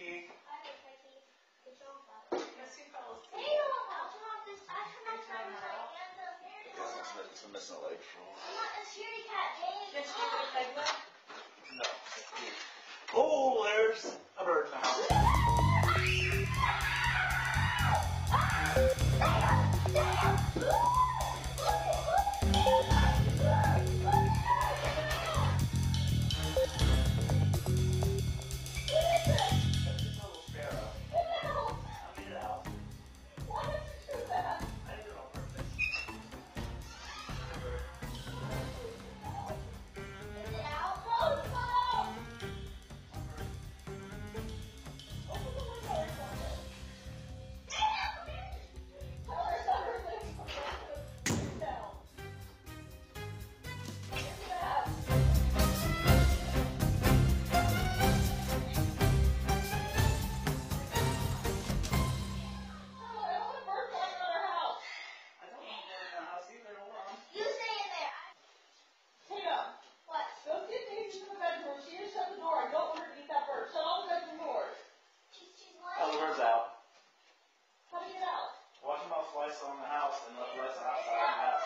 Keith. Hi, Keith. Good job, Bob. Missing Paul's teeth. Hey, I'm missing a leg. I'm not a security cat, James. No. Oh, there's a bird now. Watch them all slice on the house and let the rest of the house out.